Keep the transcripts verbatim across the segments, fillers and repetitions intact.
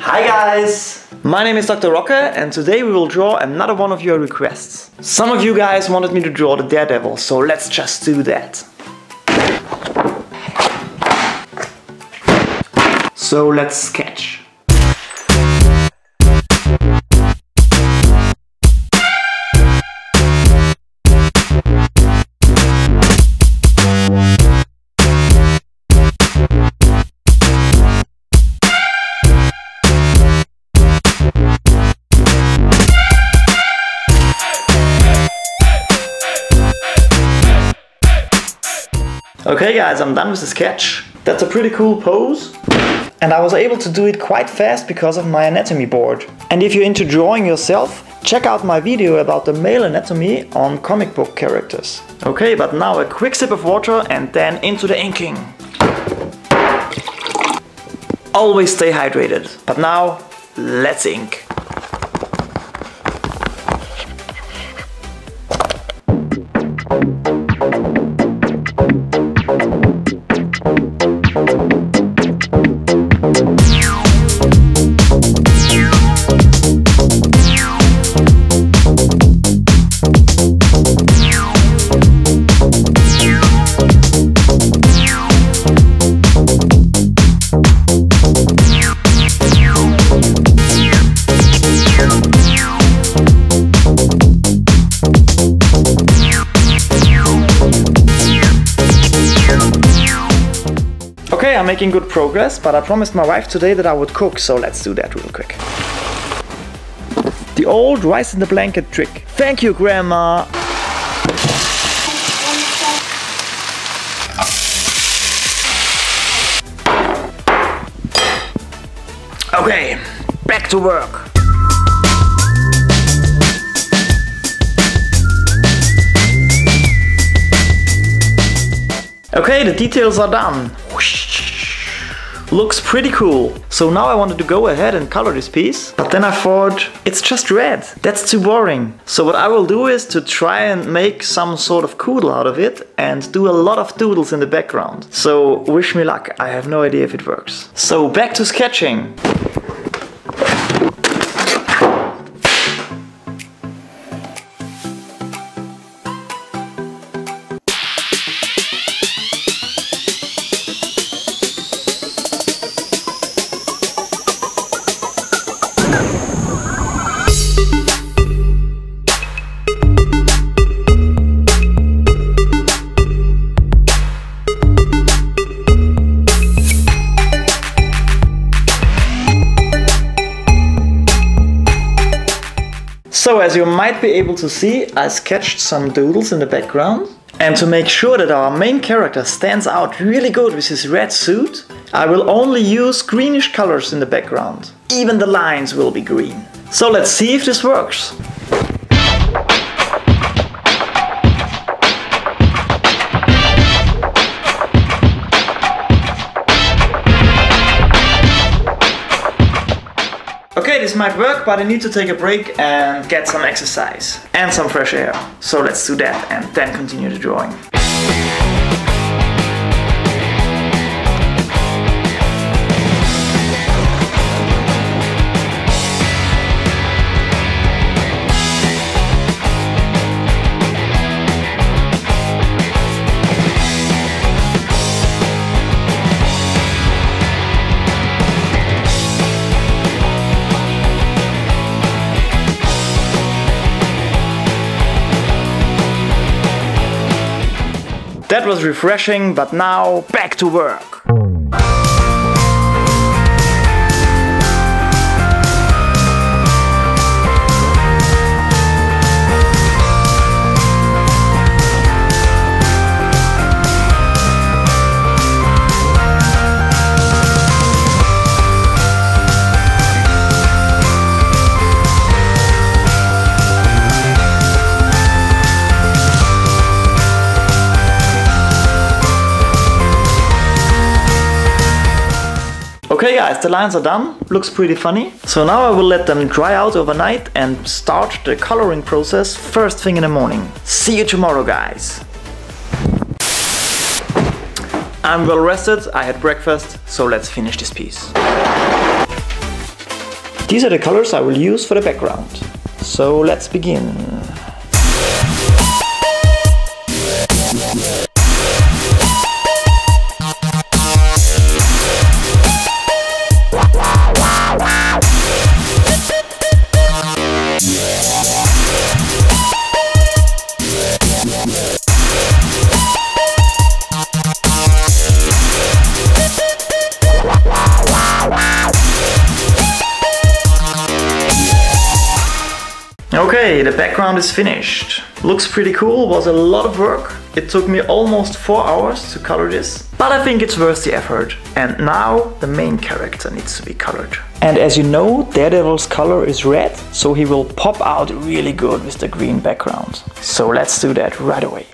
Hi guys! My name is Doctor Rocke and today we will draw another one of your requests. Some of you guys wanted me to draw the Daredevil, so let's just do that. So let's sketch. Okay guys, I'm done with the sketch. That's a pretty cool pose. And I was able to do it quite fast because of my anatomy board. And if you're into drawing yourself, check out my video about the male anatomy on comic book characters. Okay, but now a quick sip of water and then into the inking. Always stay hydrated. But now, let's ink. I'm making good progress, but I promised my wife today that I would cook, so let's do that real quick. The old rice in the blanket trick. Thank you, Grandma! Okay, back to work! Okay, the details are done. Looks pretty cool. So now I wanted to go ahead and color this piece, but then I thought it's just red. That's too boring. So what I will do is to try and make some sort of coodle out of it and do a lot of doodles in the background. So wish me luck. I have no idea if it works. So back to sketching. So as you might be able to see, I sketched some doodles in the background. And to make sure that our main character stands out really good with his red suit, I will only use greenish colors in the background. Even the lines will be green. So let's see if this works. Okay, this might work, but I need to take a break and get some exercise and some fresh air. So let's do that and then continue the drawing. That was refreshing, but now back to work! Okay guys, the lines are done, looks pretty funny. So now I will let them dry out overnight and start the coloring process first thing in the morning. See you tomorrow guys! I'm well rested, I had breakfast, so let's finish this piece. These are the colors I will use for the background. So let's begin. Okay, the background is finished. Looks pretty cool, was a lot of work. It took me almost four hours to color this, but I think it's worth the effort. And now the main character needs to be colored. And as you know, Daredevil's color is red, so he will pop out really good with the green background. So let's do that right away.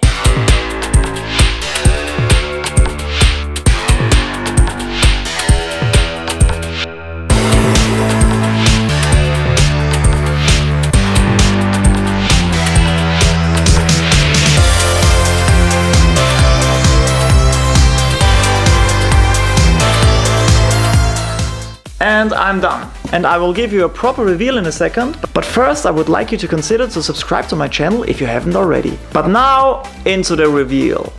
And I'm done. And I will give you a proper reveal in a second, but first I would like you to consider to subscribe to my channel if you haven't already. But now, into the reveal.